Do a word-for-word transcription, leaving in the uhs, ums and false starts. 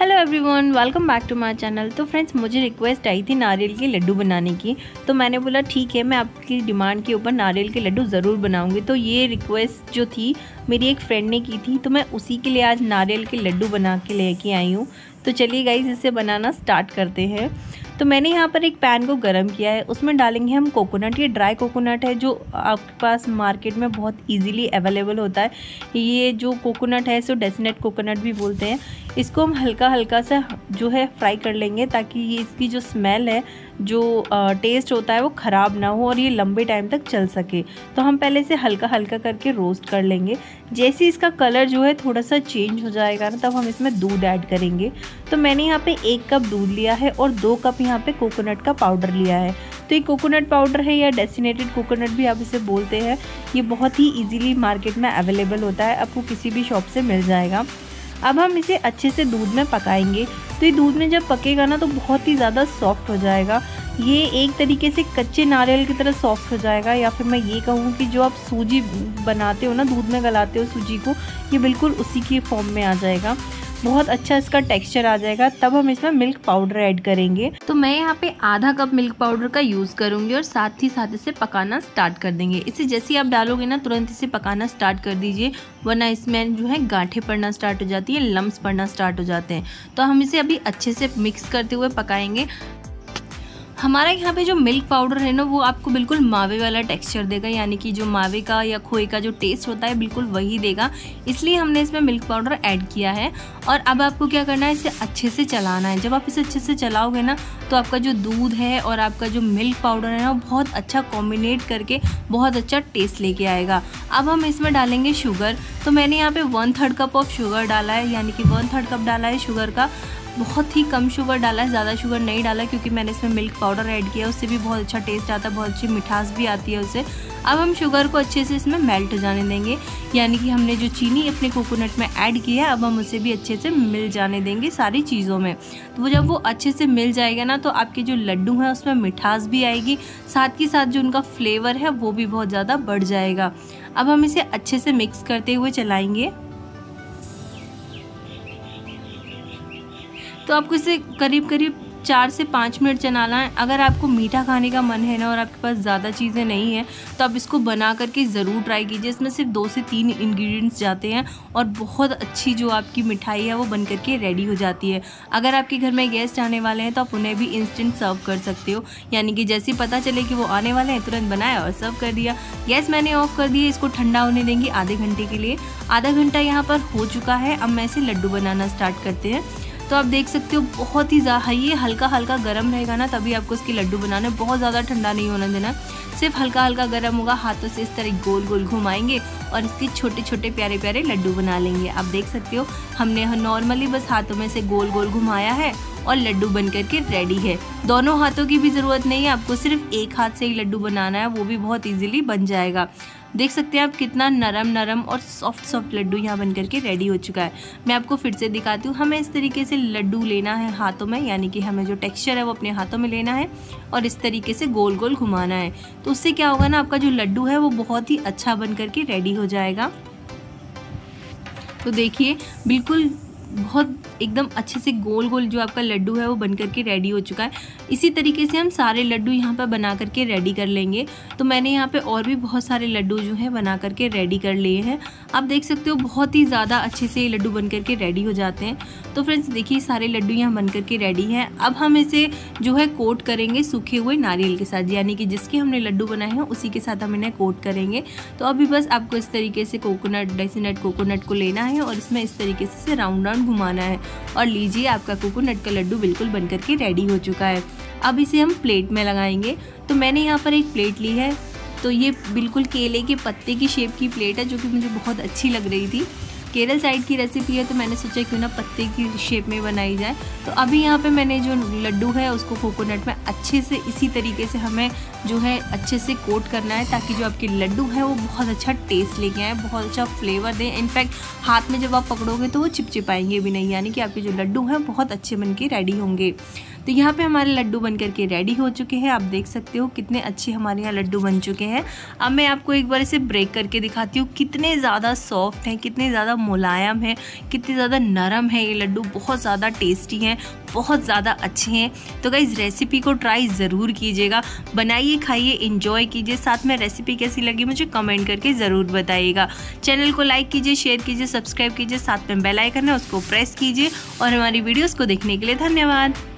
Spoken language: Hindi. Hello everyone, welcome back to my channel. तो फ्रेंड्स, मुझे रिक्वेस्ट आई थी नारियल के लड्डू बनाने की, तो मैंने बोला ठीक है, मैं आपकी डिमांड के ऊपर नारियल के लड्डू ज़रूर बनाऊंगी। तो ये रिक्वेस्ट जो थी मेरी एक फ्रेंड ने की थी, तो मैं उसी के लिए आज नारियल के लड्डू बना के लेके आई हूँ। तो चलिए गाइज़, इसे बनाना स्टार्ट करते हैं। तो मैंने यहाँ पर एक पैन को गरम किया है, उसमें डालेंगे हम कोकोनट। ये ड्राई कोकोनट है जो आपके पास मार्केट में बहुत इजीली अवेलेबल होता है। ये जो कोकोनट है इसको डेसिनेट कोकोनट भी बोलते हैं। इसको हम हल्का हल्का सा जो है फ्राई कर लेंगे, ताकि ये इसकी जो स्मेल है, जो टेस्ट होता है, वो ख़राब ना हो और ये लंबे टाइम तक चल सके। तो हम पहले से हल्का हल्का करके रोस्ट कर लेंगे। जैसे इसका कलर जो है थोड़ा सा चेंज हो जाएगा ना, तब हम इसमें दूध ऐड करेंगे। तो मैंने यहाँ पे एक कप दूध लिया है और दो कप यहाँ पे कोकोनट का पाउडर लिया है। तो ये कोकोनट पाउडर है या डेसिनेटेड कोकोनट भी आप इसे बोलते हैं। ये बहुत ही इजीली मार्केट में अवेलेबल होता है, आपको किसी भी शॉप से मिल जाएगा। अब हम इसे अच्छे से दूध में पकाएंगे। तो ये दूध में जब पकेगा ना, तो बहुत ही ज़्यादा सॉफ्ट हो जाएगा। ये एक तरीके से कच्चे नारियल की तरह सॉफ्ट हो जाएगा, या फिर मैं ये कहूँ कि जो आप सूजी बनाते हो ना, दूध में गलाते हो सूजी को, ये बिल्कुल उसी के फॉर्म में आ जाएगा। बहुत अच्छा इसका टेक्सचर आ जाएगा। तब हम इसमें मिल्क पाउडर ऐड करेंगे। तो मैं यहाँ पे आधा कप मिल्क पाउडर का यूज़ करूँगी और साथ ही साथ इसे पकाना स्टार्ट कर देंगे। इसे जैसे ही आप डालोगे ना, तुरंत इसे पकाना स्टार्ट कर दीजिए, वरना इसमें जो है गांठें पड़ना स्टार्ट हो जाती है, लम्स पड़ना स्टार्ट हो जाते हैं। तो हम इसे अभी अच्छे से मिक्स करते हुए पकाएंगे। हमारा यहाँ पे जो मिल्क पाउडर है ना, वो आपको बिल्कुल मावे वाला टेक्सचर देगा, यानी कि जो मावे का या खोए का जो टेस्ट होता है, बिल्कुल वही देगा। इसलिए हमने इसमें मिल्क पाउडर ऐड किया है। और अब आपको क्या करना है, इसे अच्छे से चलाना है। जब आप इसे अच्छे से चलाओगे ना, तो आपका जो दूध है और आपका जो मिल्क पाउडर है ना, वो बहुत अच्छा कॉम्बिनेट करके बहुत अच्छा टेस्ट लेके आएगा। अब हम इसमें डालेंगे शुगर। तो मैंने यहाँ पर one third cup of sugar डाला है, यानी कि वन थर्ड कप डाला है शुगर का। बहुत ही कम शुगर डाला है, ज़्यादा शुगर नहीं डाला, क्योंकि मैंने इसमें मिल्क पाउडर ऐड किया है, उससे भी बहुत अच्छा टेस्ट आता है, बहुत अच्छी मिठास भी आती है उससे। अब हम शुगर को अच्छे से इसमें मेल्ट जाने देंगे, यानी कि हमने जो चीनी अपने कोकोनट में ऐड की है, अब हम उसे भी अच्छे से मिल जाने देंगे सारी चीज़ों में। तो वो जब वो अच्छे से मिल जाएगा ना, तो आपके जो लड्डू हैं उसमें मिठास भी आएगी, साथ ही साथ जो उनका फ्लेवर है वो भी बहुत ज़्यादा बढ़ जाएगा। अब हम इसे अच्छे से मिक्स करते हुए चलाएँगे। तो आपको इसे करीब करीब चार से पाँच मिनट चलाना है। अगर आपको मीठा खाने का मन है ना, और आपके पास ज़्यादा चीज़ें नहीं हैं, तो आप इसको बना करके ज़रूर ट्राई कीजिए। इसमें सिर्फ दो से तीन इंग्रेडिएंट्स जाते हैं और बहुत अच्छी जो आपकी मिठाई है वो बन करके रेडी हो जाती है। अगर आपके घर में गेस्ट आने वाले हैं, तो आप उन्हें भी इंस्टेंट सर्व कर सकते हो, यानी कि जैसे ही पता चले कि वो आने वाले हैं, तुरंत बनाया और सर्व कर दिया। गैस मैंने ऑफ कर दिया, इसको ठंडा होने देंगे आधे घंटे के लिए। आधा घंटा यहाँ पर हो चुका है। अब मैं इसे लड्डू बनाना स्टार्ट करते हैं। तो आप देख सकते हो, बहुत ही ज़्यादा ये हल्का हल्का गर्म रहेगा ना, तभी आपको इसके लड्डू बनाने। बहुत ज़्यादा ठंडा नहीं होना देना, सिर्फ हल्का हल्का गर्म होगा। हाथों से इस तरह गोल गोल घुमाएंगे और इसके छोटे छोटे प्यारे प्यारे लड्डू बना लेंगे। आप देख सकते हो, हमने नॉर्मली बस हाथों में से गोल गोल घुमाया है और लड्डू बन करके रेडी है। दोनों हाथों की भी ज़रूरत नहीं है, आपको सिर्फ एक हाथ से ही लड्डू बनाना है, वो भी बहुत ईजिली बन जाएगा। देख सकते हैं आप कितना नरम नरम और सॉफ्ट सॉफ्ट लड्डू यहाँ बन करके रेडी हो चुका है। मैं आपको फिर से दिखाती हूँ। हमें इस तरीके से लड्डू लेना है हाथों में, यानी कि हमें जो टेक्सचर है वो अपने हाथों में लेना है और इस तरीके से गोल गोल घुमाना है। तो उससे क्या होगा ना, आपका जो लड्डू है वो बहुत ही अच्छा बन करके रेडी हो जाएगा। तो देखिए, बिल्कुल बहुत एकदम अच्छे से गोल गोल जो आपका लड्डू है वो बन करके रेडी हो चुका है। इसी तरीके से हम सारे लड्डू यहाँ पर बना करके रेडी कर लेंगे। तो मैंने यहाँ पे और भी बहुत सारे लड्डू जो है बना करके रेडी कर लिए हैं। आप देख सकते हो, बहुत ही ज़्यादा अच्छे से ये लड्डू बन करके रेडी हो जाते हैं। तो फ्रेंड्स देखिए, सारे लड्डू यहाँ बन करके रेडी हैं। अब हम इसे जो है कोट करेंगे सूखे हुए नारियल के साथ, यानी कि जिसके हमने लड्डू बनाए हैं उसी के साथ हम इन्हें कोट करेंगे। तो अभी बस आपको इस तरीके से कोकोनट डेसिनेट कोकोनट को लेना है और इसमें इस तरीके से राउंड राउंड घुमाना है। और लीजिए, आपका कोकोनट का लड्डू बिल्कुल बनकर के रेडी हो चुका है। अब इसे हम प्लेट में लगाएंगे। तो मैंने यहाँ पर एक प्लेट ली है, तो ये बिल्कुल केले के पत्ते की शेप की प्लेट है, जो कि मुझे बहुत अच्छी लग रही थी। केरल साइड की रेसिपी है, तो मैंने सोचा क्यों ना पत्ते की शेप में बनाई जाए। तो अभी यहाँ पे मैंने जो लड्डू है उसको कोकोनट में अच्छे से इसी तरीके से हमें जो है अच्छे से कोट करना है, ताकि जो आपके लड्डू है वो बहुत अच्छा टेस्ट लेके आए, बहुत अच्छा फ्लेवर दें। इनफैक्ट हाथ में जब आप पकड़ोगे तो वो चिपचिपाएंगे भी नहीं, यानी कि आपके जो लड्डू हैं बहुत अच्छे बन के रेडी होंगे। तो यहाँ पे हमारे लड्डू बन करके रेडी हो चुके हैं। आप देख सकते हो कितने अच्छे हमारे यहाँ लड्डू बन चुके हैं। अब मैं आपको एक बार इसे ब्रेक करके दिखाती हूँ, कितने ज़्यादा सॉफ्ट हैं, कितने ज़्यादा मुलायम हैं, कितने ज़्यादा नरम हैं ये लड्डू। बहुत ज़्यादा टेस्टी हैं, बहुत ज़्यादा अच्छे हैं। तो गाइज़ रेसिपी को ट्राई ज़रूर कीजिएगा, बनाइए, खाइए, इंजॉय कीजिए। साथ में रेसिपी कैसी लगी मुझे कमेंट करके ज़रूर बताइएगा। चैनल को लाइक कीजिए, शेयर कीजिए, सब्सक्राइब कीजिए, साथ में बेल आइकन है उसको प्रेस कीजिए और हमारी वीडियोज़ को देखने के लिए धन्यवाद।